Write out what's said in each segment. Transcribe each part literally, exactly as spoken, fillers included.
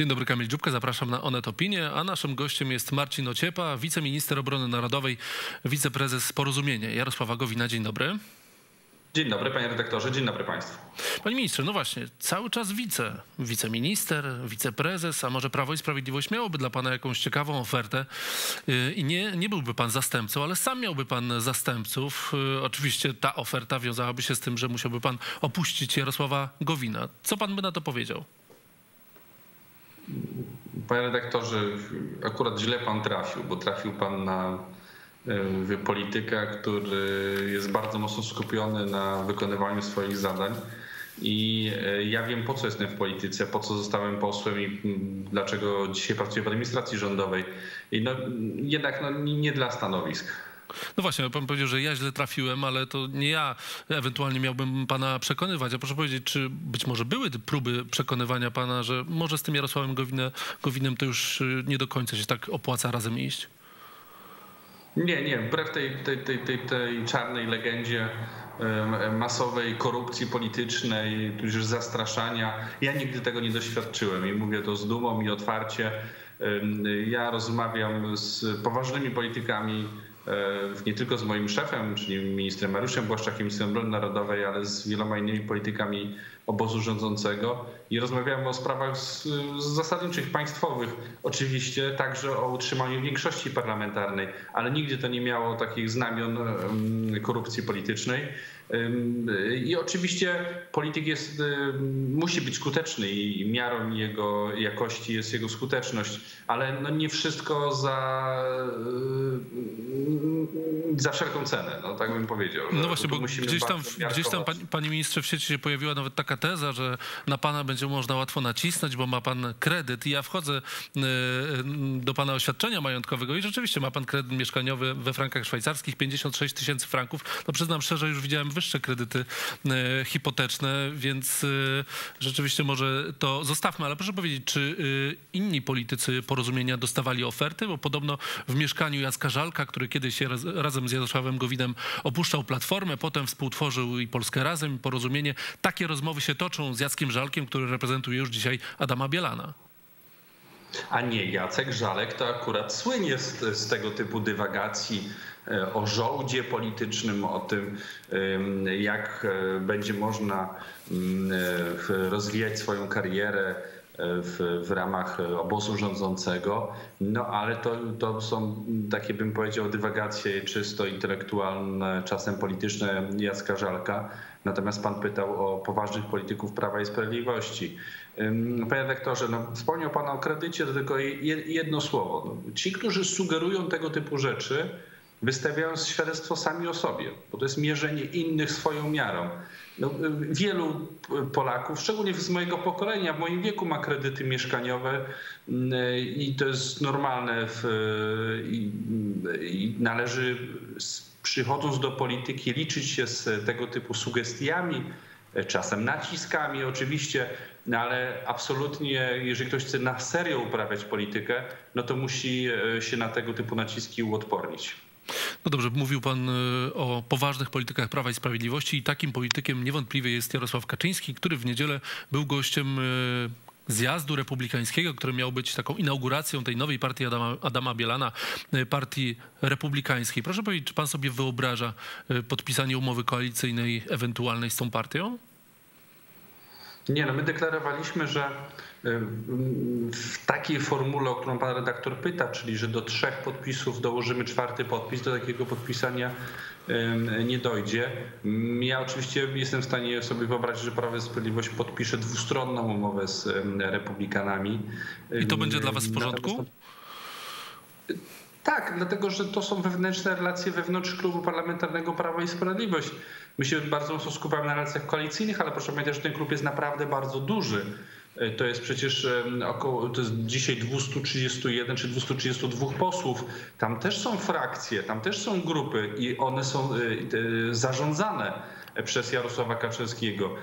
Dzień dobry, Kamil Dżubka, zapraszam na Onet Opinie, a naszym gościem jest Marcin Ociepa, wiceminister obrony narodowej, wiceprezes Porozumienia Jarosława Gowina. Dzień dobry. Dzień dobry, panie redaktorze, dzień dobry państwu. Panie ministrze, no właśnie, cały czas wice, wiceminister, wiceprezes, a może Prawo i Sprawiedliwość miałoby dla pana jakąś ciekawą ofertę i nie, nie byłby pan zastępcą, ale sam miałby pan zastępców. Oczywiście ta oferta wiązałaby się z tym, że musiałby pan opuścić Jarosława Gowina. Co pan by na to powiedział? Panie redaktorze, akurat źle pan trafił, bo trafił pan na polityka, który jest bardzo mocno skupiony na wykonywaniu swoich zadań. I ja wiem, po co jestem w polityce, po co zostałem posłem i dlaczego dzisiaj pracuję w administracji rządowej. I no, jednak no, nie dla stanowisk. No właśnie, pan powiedział, że ja źle trafiłem, ale to nie ja ewentualnie miałbym pana przekonywać. A proszę powiedzieć, czy być może były próby przekonywania pana, że może z tym Jarosławem Gowinem, Gowinem to już nie do końca się tak opłaca razem iść? Nie, nie. Wbrew tej, tej, tej, tej, tej czarnej legendzie masowej korupcji politycznej, tudzież zastraszania, ja nigdy tego nie doświadczyłem i mówię to z dumą i otwarcie. Ja rozmawiam z poważnymi politykami, nie tylko z moim szefem, czyli ministrem Mariuszem Błaszczakiem, ministrem obrony narodowej, ale z wieloma innymi politykami obozu rządzącego i rozmawiamy o sprawach z, z zasadniczych, państwowych, oczywiście także o utrzymaniu większości parlamentarnej, ale nigdy to nie miało takich znamion korupcji politycznej. I oczywiście polityk jest, musi być skuteczny i miarą jego jakości jest jego skuteczność, ale no nie wszystko za, za wszelką cenę, no tak bym powiedział. No właśnie, bo gdzieś tam, gdzieś tam panie, panie ministrze, w sieci się pojawiła nawet taka teza, że na pana będzie można łatwo nacisnąć, bo ma pan kredyt i ja wchodzę do pana oświadczenia majątkowego i rzeczywiście ma pan kredyt mieszkaniowy we frankach szwajcarskich, pięćdziesiąt sześć tysięcy franków. No przyznam szczerze, już widziałem wyższe kredyty hipoteczne, więc rzeczywiście może to zostawmy, ale proszę powiedzieć, czy inni politycy Porozumienia dostawali oferty, bo podobno w mieszkaniu Jacka Żalka, który kiedyś się razem z Jarosławem Gowinem opuszczał Platformę, potem współtworzył i Polskę Razem, i Porozumienie, takie rozmowy się toczą z Jackiem Żalkiem, który reprezentuje już dzisiaj Adama Bielana. A nie, Jacek Żalek to akurat słynie z, z tego typu dywagacji o żołdzie politycznym, o tym, jak będzie można rozwijać swoją karierę w, w ramach obozu rządzącego. No ale to, to są takie, bym powiedział, dywagacje czysto intelektualne, czasem polityczne Jacka Żalka. Natomiast pan pytał o poważnych polityków Prawa i Sprawiedliwości. Panie redaktorze, no, wspomniał pan o kredycie, to tylko jedno słowo. Ci, którzy sugerują tego typu rzeczy, wystawiają świadectwo sami o sobie, bo to jest mierzenie innych swoją miarą. No, wielu Polaków, szczególnie z mojego pokolenia, w moim wieku ma kredyty mieszkaniowe i to jest normalne w, i, i należy, przychodząc do polityki, liczyć się z tego typu sugestiami, czasem naciskami oczywiście, no ale absolutnie, jeżeli ktoś chce na serio uprawiać politykę, no to musi się na tego typu naciski uodpornić. No dobrze, mówił pan o poważnych politykach Prawa i Sprawiedliwości i takim politykiem niewątpliwie jest Jarosław Kaczyński, który w niedzielę był gościem zjazdu republikańskiego, który miał być taką inauguracją tej nowej partii Adama, Adama Bielana, partii republikańskiej. Proszę powiedzieć, czy pan sobie wyobraża podpisanie umowy koalicyjnej ewentualnej z tą partią? Nie, no my deklarowaliśmy, że w takiej formule, o którą pan redaktor pyta, czyli że do trzech podpisów dołożymy czwarty podpis, do takiego podpisania nie dojdzie. Ja oczywiście jestem w stanie sobie wyobrazić, że Prawo i Sprawiedliwość podpisze dwustronną umowę z republikanami. I to będzie dla was w porządku? Tak, dlatego że to są wewnętrzne relacje wewnątrz klubu parlamentarnego Prawo i Sprawiedliwość. My się bardzo mocno skupiamy na relacjach koalicyjnych, ale proszę pamiętać, że ten klub jest naprawdę bardzo duży. To jest przecież około, to jest dzisiaj dwieście trzydzieści jeden czy dwieście trzydzieści dwa posłów. Tam też są frakcje, tam też są grupy i one są zarządzane przez Jarosława Kaczyńskiego.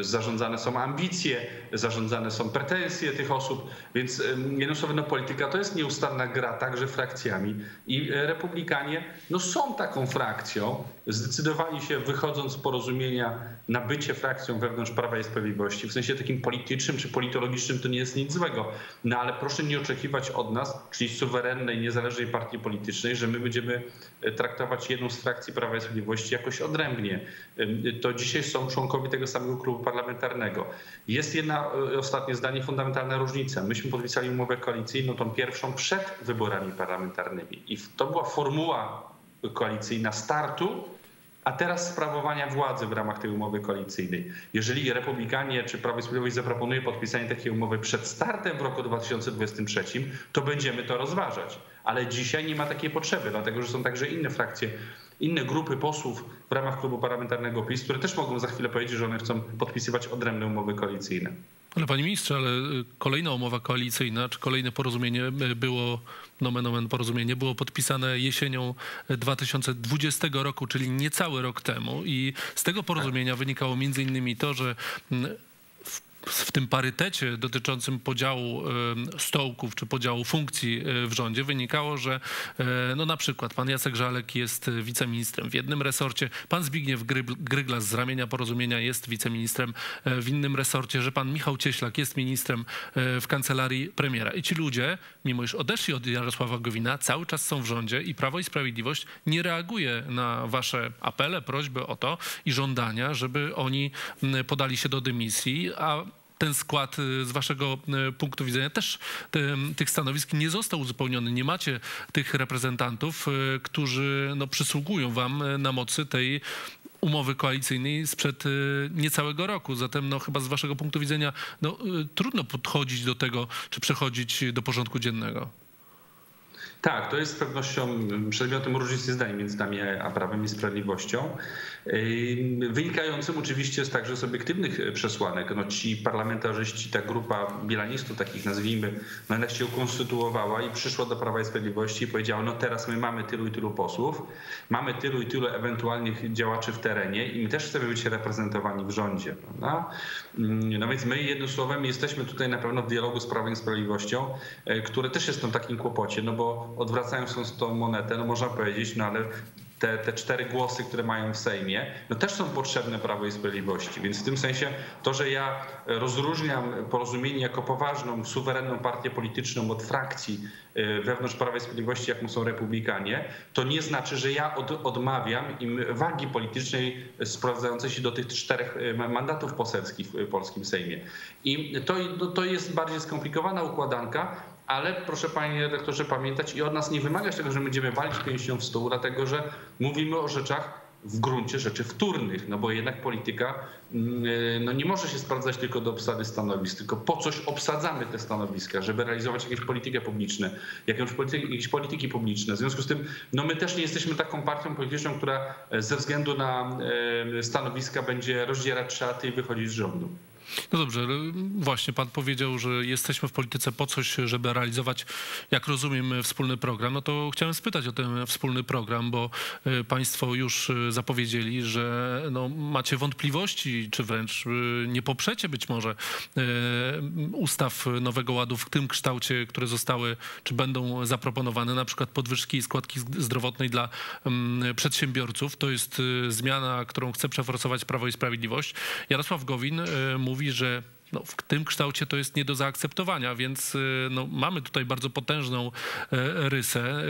Zarządzane są ambicje, zarządzane są pretensje tych osób, więc jednym słowem, no, polityka to jest nieustanna gra także frakcjami i republikanie no, są taką frakcją, zdecydowali się, wychodząc z porozumienia, na bycie frakcją wewnątrz Prawa i Sprawiedliwości. W sensie takim politycznym czy politologicznym to nie jest nic złego. No ale proszę nie oczekiwać od nas, czyli suwerennej, niezależnej partii politycznej, że my będziemy traktować jedną z frakcji Prawa i Sprawiedliwości jakoś odrębnie. To dzisiaj są członkowie tego samego klubu parlamentarnego. Jest jedna, ostatnie zdanie, fundamentalna różnica. Myśmy podpisali umowę koalicyjną, tą pierwszą przed wyborami parlamentarnymi. I to była formuła koalicyjna startu, a teraz sprawowania władzy w ramach tej umowy koalicyjnej. Jeżeli Republikanie czy Prawo i Sprawiedliwość zaproponuje podpisanie takiej umowy przed startem w roku dwa tysiące dwudziestym trzecim, to będziemy to rozważać. Ale dzisiaj nie ma takiej potrzeby, dlatego że są także inne frakcje, inne grupy posłów w ramach klubu parlamentarnego PiS, które też mogą za chwilę powiedzieć, że one chcą podpisywać odrębne umowy koalicyjne. Ale panie ministrze, ale kolejna umowa koalicyjna, czy kolejne porozumienie było, nomen omen porozumienie, było podpisane jesienią dwa tysiące dwudziestego roku, czyli niecały rok temu. I z tego porozumienia wynikało między innymi to, że w tym parytecie dotyczącym podziału stołków czy podziału funkcji w rządzie wynikało, że no na przykład pan Jacek Żalek jest wiceministrem w jednym resorcie, pan Zbigniew Gryglas z ramienia porozumienia jest wiceministrem w innym resorcie, że pan Michał Cieślak jest ministrem w kancelarii premiera. I ci ludzie, mimo iż odeszli od Jarosława Gowina, cały czas są w rządzie i Prawo i Sprawiedliwość nie reaguje na wasze apele, prośby o to i żądania, żeby oni podali się do dymisji, a ten skład z waszego punktu widzenia też te, tych stanowisk nie został uzupełniony. Nie macie tych reprezentantów, którzy no, przysługują wam na mocy tej umowy koalicyjnej sprzed niecałego roku. Zatem no, chyba z waszego punktu widzenia no, trudno podchodzić do tego, czy przechodzić do porządku dziennego. Tak, to jest z pewnością przedmiotem różnicy zdań między nami a Prawem i Sprawiedliwością, wynikającym oczywiście z także z obiektywnych przesłanek. No ci parlamentarzyści, ta grupa bielanistów, takich nazwijmy, no ona się ukonstytuowała i przyszła do Prawa i Sprawiedliwości i powiedziała, no teraz my mamy tylu i tylu posłów, mamy tylu i tylu ewentualnych działaczy w terenie i my też chcemy być reprezentowani w rządzie, prawda? No więc my jednym słowem jesteśmy tutaj na pewno w dialogu z Prawem i Sprawiedliwością, które też jest w takim kłopocie, no bo odwracając tą monetę, no można powiedzieć, no ale te, te cztery głosy, które mają w Sejmie, no też są potrzebne Prawo i Sprawiedliwości. Więc w tym sensie to, że ja rozróżniam porozumienie jako poważną, suwerenną partię polityczną od frakcji wewnątrz Prawa i Sprawiedliwości, jaką są Republikanie, to nie znaczy, że ja od, odmawiam im wagi politycznej sprawdzającej się do tych czterech mandatów poselskich w polskim Sejmie. I to, to jest bardziej skomplikowana układanka, ale proszę panie redaktorze pamiętać i od nas nie wymagać tego, że będziemy walić pięścią w stół, dlatego że mówimy o rzeczach w gruncie rzeczy wtórnych, no bo jednak polityka no nie może się sprawdzać tylko do obsady stanowisk, tylko po coś obsadzamy te stanowiska, żeby realizować jakieś polityki publiczne, jakieś polityki, jakieś polityki publiczne. W związku z tym no my też nie jesteśmy taką partią polityczną, która ze względu na stanowiska będzie rozdzierać szaty i wychodzić z rządu. No dobrze, właśnie pan powiedział, że jesteśmy w polityce po coś, żeby realizować, jak rozumiem, wspólny program. No to chciałem spytać o ten wspólny program, bo państwo już zapowiedzieli, że no macie wątpliwości, czy wręcz nie poprzecie być może ustaw Nowego Ładu w tym kształcie, które zostały, czy będą zaproponowane, na przykład podwyżki i składki zdrowotnej dla przedsiębiorców. To jest zmiana, którą chce przeforsować Prawo i Sprawiedliwość. Jarosław Gowin mówi, Mówi, że no, w tym kształcie to jest nie do zaakceptowania, więc no, mamy tutaj bardzo potężną rysę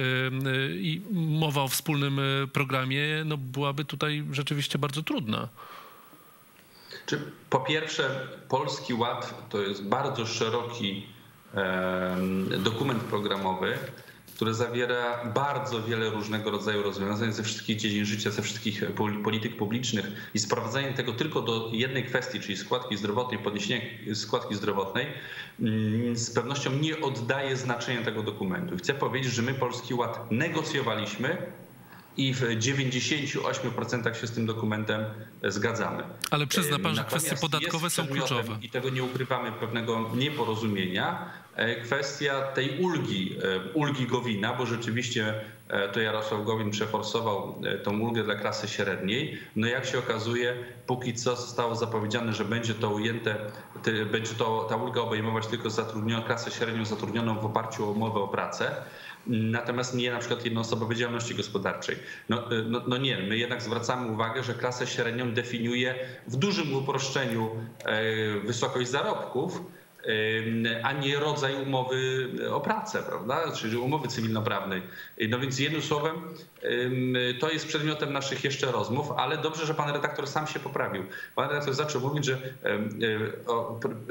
i mowa o wspólnym programie no, byłaby tutaj rzeczywiście bardzo trudna. Czy po pierwsze, Polski Ład to jest bardzo szeroki dokument programowy, które zawiera bardzo wiele różnego rodzaju rozwiązań ze wszystkich dziedzin życia, ze wszystkich polityk publicznych i sprowadzanie tego tylko do jednej kwestii, czyli składki zdrowotnej, podniesienia składki zdrowotnej, z pewnością nie oddaje znaczenia tego dokumentu. Chcę powiedzieć, że my Polski Ład negocjowaliśmy i w dziewięćdziesięciu ośmiu procentach się z tym dokumentem zgadzamy. Ale przyzna pan, że kwestie podatkowe są kluczowe. I tego nie ukrywamy, pewnego nieporozumienia. Kwestia tej ulgi, ulgi Gowina, bo rzeczywiście to Jarosław Gowin przeforsował tą ulgę dla klasy średniej. No jak się okazuje, póki co zostało zapowiedziane, że będzie to ujęte, będzie to, ta ulga obejmować tylko zatrudnioną, klasę średnią zatrudnioną w oparciu o umowę o pracę. natomiast nie na przykład jednoosobowej działalności gospodarczej. No, no, no nie, my jednak zwracamy uwagę, że klasę średnią definiuje w dużym uproszczeniu wysokość zarobków, a nie rodzaj umowy o pracę, prawda? Czyli umowy cywilnoprawnej. No więc jednym słowem to jest przedmiotem naszych jeszcze rozmów, ale dobrze, że pan redaktor sam się poprawił. Pan redaktor zaczął mówić, że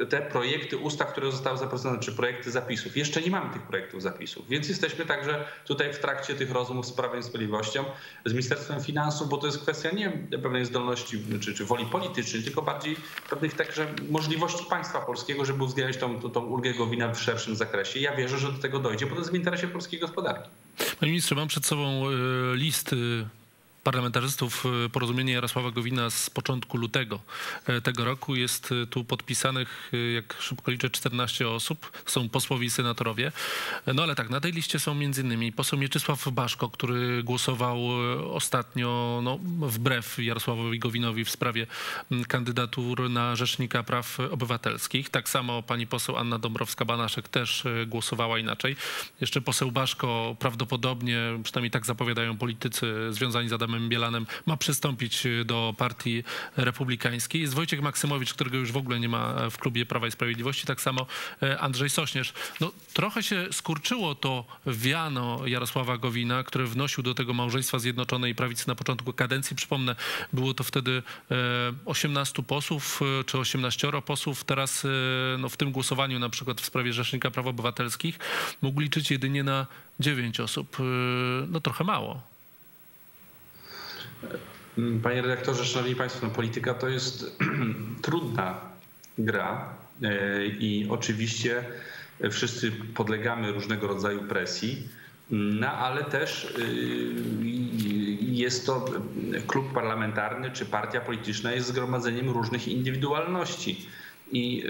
te projekty ustaw, które zostały zaprezentowane, czy projekty zapisów, jeszcze nie mamy tych projektów zapisów, więc jesteśmy także tutaj w trakcie tych rozmów z Prawem i Sprawiedliwością, z Ministerstwem Finansów, bo to jest kwestia nie pewnej zdolności czy, czy woli politycznej, tylko bardziej pewnych także możliwości państwa polskiego, żeby uwzględniać tą, tą, tą ulgę Gowina w szerszym zakresie. Ja wierzę, że do tego dojdzie, bo to jest w interesie polskiej gospodarki. Panie ministrze, mam przed sobą list parlamentarzystów Porozumienia Jarosława Gowina z początku lutego tego roku. Jest tu podpisanych, jak szybko liczę, czternaście osób. Są posłowie i senatorowie. No ale tak, na tej liście są między innymi poseł Mieczysław Baszko, który głosował ostatnio no, wbrew Jarosławowi Gowinowi w sprawie kandydatur na Rzecznika Praw Obywatelskich. Tak samo pani poseł Anna Dąbrowska-Banaszek też głosowała inaczej. Jeszcze poseł Baszko prawdopodobnie, przynajmniej tak zapowiadają politycy związani z Adamem Bielanem, ma przystąpić do partii republikańskiej. Jest Wojciech Maksymowicz, którego już w ogóle nie ma w klubie Prawa i Sprawiedliwości, tak samo Andrzej Sośnierz. No, trochę się skurczyło to wiano Jarosława Gowina, które wnosił do tego małżeństwa Zjednoczonej Prawicy na początku kadencji. Przypomnę, było to wtedy osiemnastu posłów, czy osiemnaścioro posłów. Teraz no, w tym głosowaniu na przykład w sprawie Rzecznika Praw Obywatelskich mógł liczyć jedynie na dziewięć osób. No trochę mało. Panie redaktorze, szanowni państwo, no polityka to jest trudna gra i oczywiście wszyscy podlegamy różnego rodzaju presji, no ale też jest to klub parlamentarny czy partia polityczna jest zgromadzeniem różnych indywidualności. I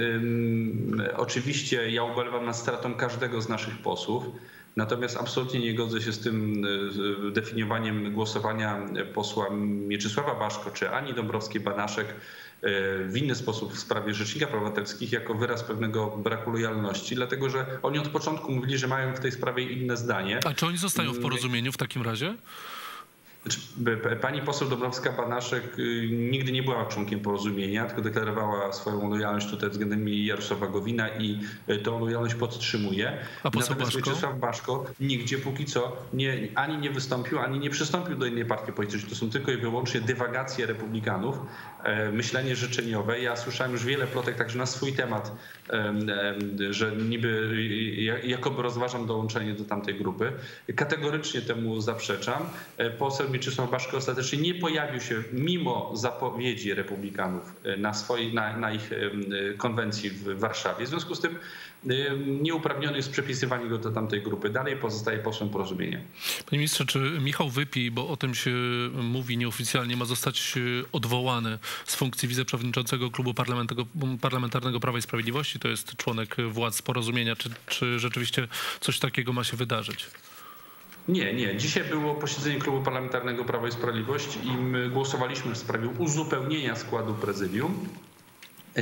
oczywiście ja ubolewam nad stratą każdego z naszych posłów. Natomiast absolutnie nie godzę się z tym definiowaniem głosowania posła Mieczysława Baszko czy Ani Dąbrowskiej-Banaszek w inny sposób w sprawie Rzecznika Praw Obywatelskich jako wyraz pewnego braku lojalności, dlatego że oni od początku mówili, że mają w tej sprawie inne zdanie. A czy oni zostają w porozumieniu w takim razie? Pani poseł Dąbrowska-Banaszek nigdy nie była członkiem Porozumienia, tylko deklarowała swoją lojalność tutaj względem Jarosława Gowina i tą lojalność podtrzymuje. A poseł Natomiast Baszko? Mieczysław Baszko nigdzie póki co nie, ani nie wystąpił, ani nie przystąpił do innej partii politycznej. To są tylko i wyłącznie dywagacje republikanów, myślenie życzeniowe. Ja słyszałem już wiele plotek także na swój temat, że niby jakoby rozważam dołączenie do tamtej grupy. Kategorycznie temu zaprzeczam. Poseł Mieczysław Baszko ostatecznie nie pojawił się mimo zapowiedzi republikanów na, swojej, na, na ich konwencji w Warszawie. W związku z tym nieuprawniony jest przypisywanie go do tamtej grupy. Dalej pozostaje posłem Porozumienia. Panie ministrze, czy Michał Wypi, bo o tym się mówi nieoficjalnie, ma zostać odwołany z funkcji wiceprzewodniczącego Klubu Parlamentarnego Prawa i Sprawiedliwości? To jest członek władz Porozumienia. Czy, czy rzeczywiście coś takiego ma się wydarzyć? Nie, nie. Dzisiaj było posiedzenie Klubu Parlamentarnego Prawo i Sprawiedliwość i my głosowaliśmy w sprawie uzupełnienia składu prezydium.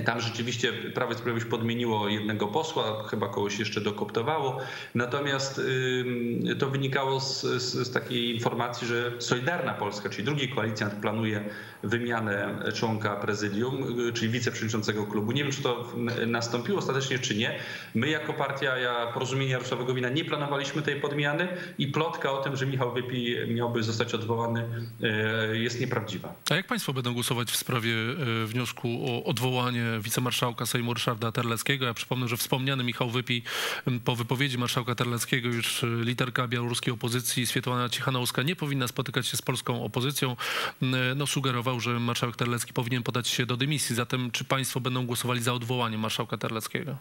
Tam rzeczywiście Prawo i Sprawiedliwość podmieniło jednego posła, chyba kogoś jeszcze dokoptowało. Natomiast y, to wynikało z, z, z takiej informacji, że Solidarna Polska, czyli drugi koalicjant, planuje wymianę członka prezydium, czyli wiceprzewodniczącego klubu. Nie wiem, czy to nastąpiło ostatecznie, czy nie. My jako partia ja, Porozumienia Jarosława Gowina nie planowaliśmy tej podmiany i plotka o tym, że Michał Wypi miałby zostać odwołany, y, jest nieprawdziwa. A jak państwo będą głosować w sprawie y, wniosku o odwołanie wicemarszałka Sejmu Ryszarda Terleckiego? Ja przypomnę, że wspomniany Michał Wypi po wypowiedzi marszałka Terleckiego już liderka białoruskiej opozycji Swiatłana Cichanouska nie powinna spotykać się z polską opozycją. No, sugerował, że marszałek Terlecki powinien podać się do dymisji. Zatem czy państwo będą głosowali za odwołaniem marszałka Terleckiego?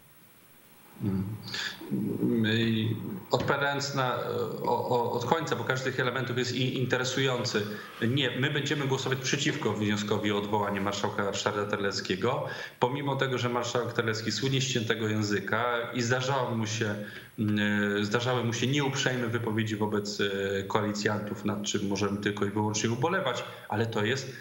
Odpowiadając na, o, o, od końca, bo każdy z tych elementów jest interesujący. Nie, my będziemy głosować przeciwko wnioskowi o odwołanie marszałka Ryszarda Terleckiego. Pomimo tego, że marszałek Terlecki słynie ściętego języka i zdarzało mu się, zdarzały mu się nieuprzejme wypowiedzi wobec koalicjantów, nad czym możemy tylko i wyłącznie ubolewać, ale to jest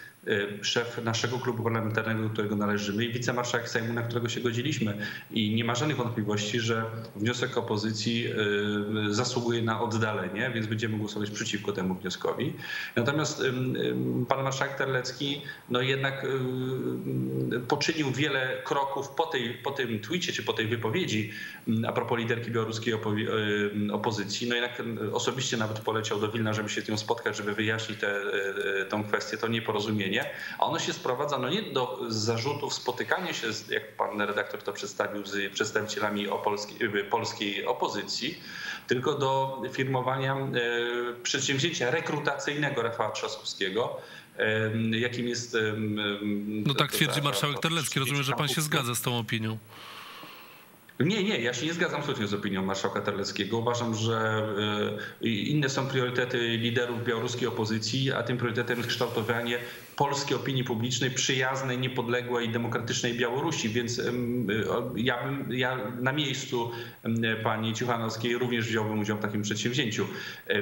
szef naszego klubu parlamentarnego, do którego należymy, i wicemarszałek Sejmu, na którego się godziliśmy. I nie ma żadnych wątpliwości, że wniosek opozycji zasługuje na oddalenie, więc będziemy głosować przeciwko temu wnioskowi. Natomiast pan marszałek Terlecki no jednak poczynił wiele kroków po, tej, po tym twicie czy po tej wypowiedzi a propos liderki białoruskiej opozycji. No jednak osobiście nawet poleciał do Wilna, żeby się z nią spotkać, żeby wyjaśnić tę kwestię, to nieporozumienie. A ono się sprowadza no nie do zarzutów spotykania się, z, jak pan redaktor to przedstawił, z przedstawicielami opolski, polskiej opozycji, tylko do firmowania przedsięwzięcia rekrutacyjnego Rafała Trzaskowskiego, jakim jest... No tak twierdzi marszałek Terlecki. Rozumiem, że pan się zgadza z tą opinią. Nie, nie, ja się nie zgadzam absolutnie z opinią marszałka Terleckiego. Uważam, że inne są priorytety liderów białoruskiej opozycji, a tym priorytetem jest kształtowanie polskiej opinii publicznej przyjaznej, niepodległej i demokratycznej Białorusi. Więc ja bym ja na miejscu pani Cichanouskiej również wziąłbym udział w takim przedsięwzięciu.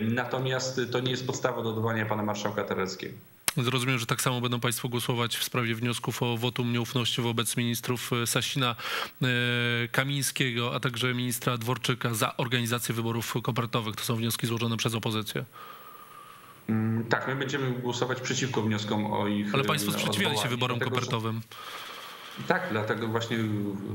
Natomiast to nie jest podstawa do odwołania pana marszałka Terleckiego. Rozumiem, że tak samo będą państwo głosować w sprawie wniosków o wotum nieufności wobec ministrów Sasina Kamińskiego, a także ministra Dworczyka za organizację wyborów kopertowych. To są wnioski złożone przez opozycję. Tak, my będziemy głosować przeciwko wnioskom o ich... Ale państwo sprzeciwiali się wyborom dlatego, kopertowym. Że... Tak, dlatego właśnie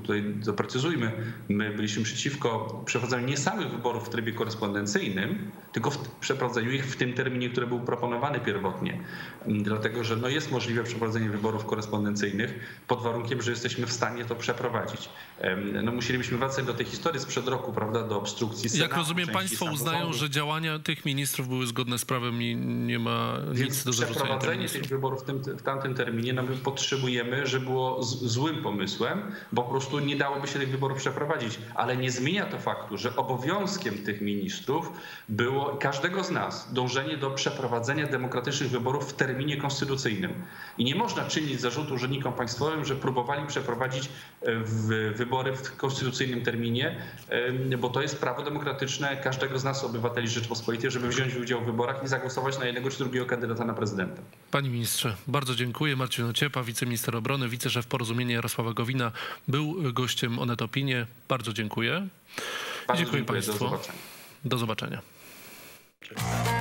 tutaj doprecyzujmy. My byliśmy przeciwko przeprowadzaniu nie samych wyborów w trybie korespondencyjnym, tylko w przeprowadzeniu ich w tym terminie, który był proponowany pierwotnie. Dlatego, że no jest możliwe przeprowadzenie wyborów korespondencyjnych pod warunkiem, że jesteśmy w stanie to przeprowadzić. No musielibyśmy wracać do tej historii sprzed roku, prawda, do obstrukcji Senatu. Jak rozumiem, państwo uznają, że działania tych ministrów były zgodne z prawem i nie ma nic Więc do zarzucenia. Przeprowadzenie tych, tych wyborów w, tym, w tamtym terminie, no my potrzebujemy, że było z, złym pomysłem, bo po prostu nie dałoby się tych wyborów przeprowadzić. Ale nie zmienia to faktu, że obowiązkiem tych ministrów było każdego z nas dążenie do przeprowadzenia demokratycznych wyborów w terminie konstytucyjnym. I nie można czynić zarzutu urzędnikom państwowym, że próbowali przeprowadzić wybory w konstytucyjnym terminie, bo to jest prawo demokratyczne każdego z nas, obywateli Rzeczypospolitej, żeby wziąć udział w wyborach i zagłosować na jednego czy drugiego kandydata na prezydenta. Panie ministrze, bardzo dziękuję. Marcin Ociepa, wiceminister obrony, wiceszef Porozumienia Jarosława Gowina, był gościem Onet Opinie. Bardzo dziękuję. Bardzo dziękuję, dziękuję państwu. Do zobaczenia. Do zobaczenia. Thank you.